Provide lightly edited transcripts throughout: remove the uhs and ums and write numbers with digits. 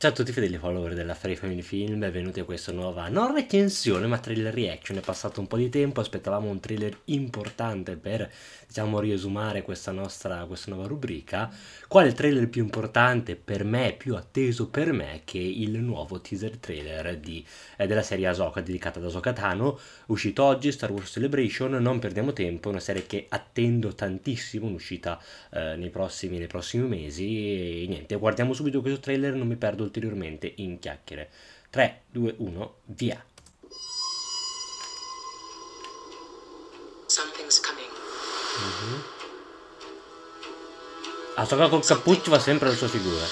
Ciao a tutti fedeli follower della Ferri Family Film, benvenuti a questa nuova, non recensione, ma trailer reaction. È passato un po' di tempo, aspettavamo un trailer importante per, diciamo, riesumare questa nuova rubrica. Qual è il trailer più importante per me, più atteso per me, che il nuovo teaser trailer della serie Ahsoka, dedicata ad Ahsoka Tano, uscito oggi, Star Wars Celebration. Non perdiamo tempo, una serie che attendo tantissimo, un'uscita nei prossimi mesi, e niente, guardiamo subito questo trailer, non mi perdo ulteriormente in chiacchiere. 3, 2, 1, via! Ahsoka col cappuccio va sempre alla sua figura.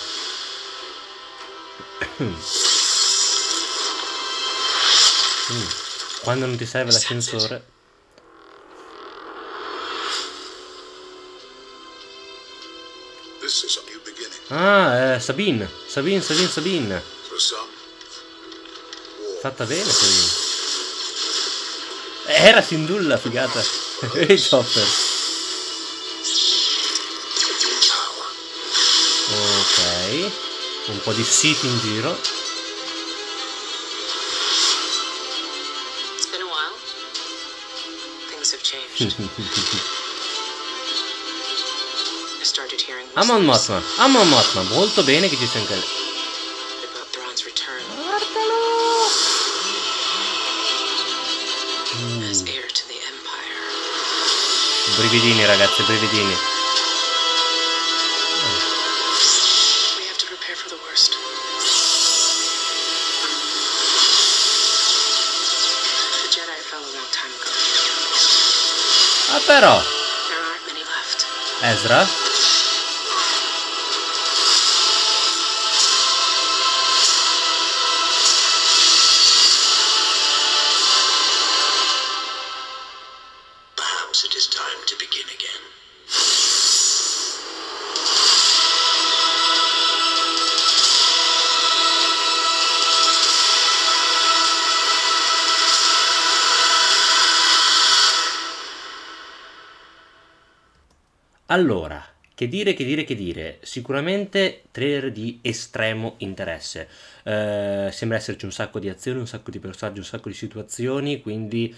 Quando non ti serve l'ascensore. Ah, Sabine. Fatta bene Sabine. Hera Syndulla, figata. E Chopper. Ok. Un po' di siti in giro. It's been a while. Things have changed. Mon Mothma, molto bene che ci sia anche lei. Guardalo! Brividini ragazzi, brividini. Ah però! Ezra? Allora, che dire, sicuramente trailer di estremo interesse, sembra esserci un sacco di azioni, un sacco di personaggi, un sacco di situazioni, quindi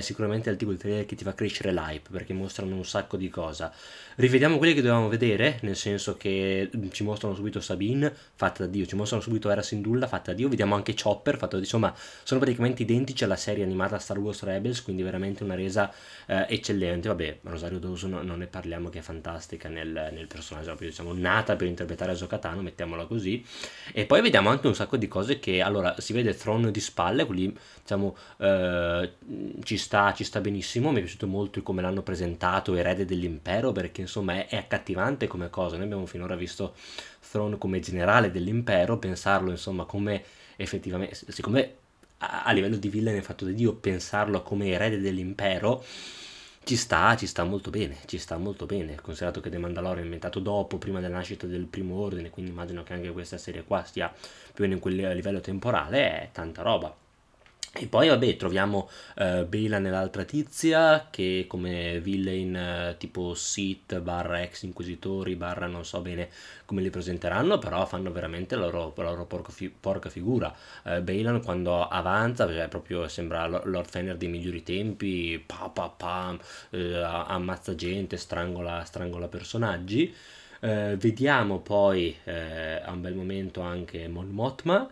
sicuramente è il tipo di trailer che ti fa crescere l'hype, perché mostrano un sacco di cosa. Rivediamo quelli che dovevamo vedere, nel senso che ci mostrano subito Sabine, fatta da Dio, ci mostrano subito Hera Syndulla, fatta da Dio, vediamo anche Chopper, fatta da Dio, insomma sono praticamente identici alla serie animata Star Wars Rebels, quindi veramente una resa eccellente. Vabbè, Rosario Dawson non ne parliamo, che è fantastica nel personaggio, diciamo nata per interpretare Ahsoka Tano, mettiamola così. E poi vediamo anche un sacco di cose che, allora, si vede Thrawn di spalle, quindi diciamo ci sta benissimo. Mi è piaciuto molto come l'hanno presentato, erede dell'impero, perché insomma è accattivante come cosa. Noi abbiamo finora visto Thrawn come generale dell'impero, pensarlo insomma come effettivamente, siccome a livello di villain è fatto da Dio, pensarlo come erede dell'impero ci sta molto bene, considerato che The Mandalorian è inventato dopo, prima della nascita del primo ordine, quindi immagino che anche questa serie qua stia più o meno in quel livello temporale. È tanta roba. E poi vabbè, troviamo Baylan e l'altra tizia, che come villain tipo Sith / ex inquisitori / non so bene come li presenteranno, però fanno veramente la loro porca figura. Baylan quando avanza, cioè, proprio sembra Lord Fenrir dei migliori tempi, ammazza gente, strangola personaggi. Vediamo poi a un bel momento anche Mon Mothma.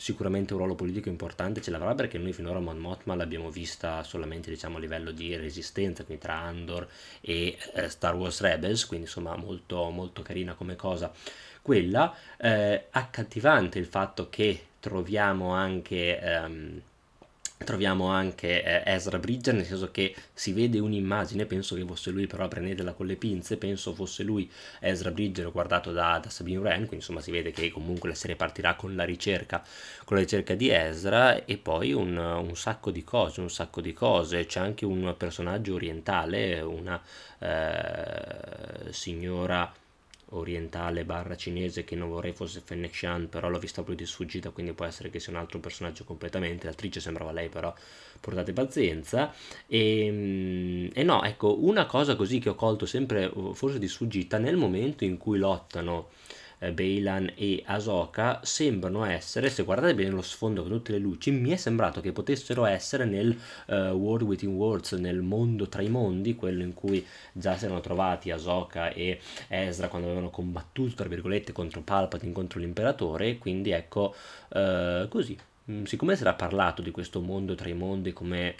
Sicuramente un ruolo politico importante ce l'avrà, perché noi finora Mon Mothma l'abbiamo vista solamente, diciamo, a livello di resistenza, quindi tra Andor e Star Wars Rebels, quindi insomma molto, molto carina come cosa quella. Accattivante il fatto che troviamo anche Ezra Bridger, nel senso che si vede un'immagine, penso che fosse lui, però prendetela con le pinze, penso fosse lui Ezra Bridger guardato da Sabine Wren, quindi insomma si vede che comunque la serie partirà con la ricerca di Ezra. E poi un sacco di cose, c'è anche un personaggio orientale, una signora orientale / cinese, che non vorrei fosse Fennec Shan, però l'ho vista più di sfuggita, quindi può essere che sia un altro personaggio completamente. L'attrice sembrava lei, però portate pazienza. E no, ecco, una cosa così che ho colto sempre forse di sfuggita, nel momento in cui lottano Baylan e Ahsoka sembrano essere, se guardate bene lo sfondo con tutte le luci, mi è sembrato che potessero essere nel World Within Worlds, nel mondo tra i mondi, quello in cui già si erano trovati Ahsoka e Ezra quando avevano combattuto, tra virgolette, contro Palpatine, contro l'imperatore. Quindi ecco, così, siccome si era parlato di questo mondo tra i mondi come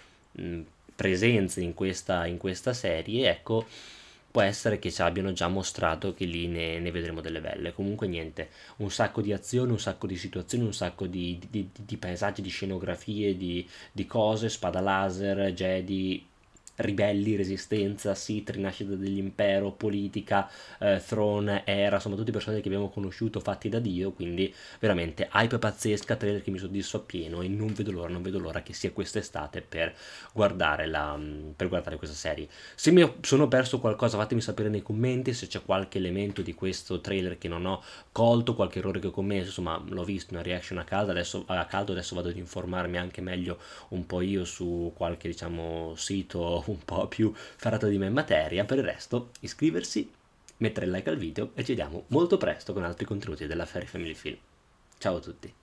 presenze in questa serie, ecco, può essere che ci abbiano già mostrato che lì ne vedremo delle belle. Comunque niente, un sacco di azioni, un sacco di situazioni, un sacco di paesaggi, di scenografie, di cose, spada laser, Jedi, ribelli, resistenza, Sith, rinascita dell'impero, politica, Thrawn, Hera, sono tutti personaggi che abbiamo conosciuto fatti da Dio, quindi veramente hype pazzesca, trailer che mi soddisfa appieno e non vedo l'ora che sia quest'estate per guardare questa serie. Se mi sono perso qualcosa fatemi sapere nei commenti, se c'è qualche elemento di questo trailer che non ho colto, qualche errore che ho commesso, insomma l'ho visto una reaction a caldo, adesso vado ad informarmi anche meglio un po' io su qualche, diciamo, sito un po' più ferrato di me in materia. Per il resto iscriversi, mettere il like al video e ci vediamo molto presto con altri contenuti della Ferri Family Film. Ciao a tutti!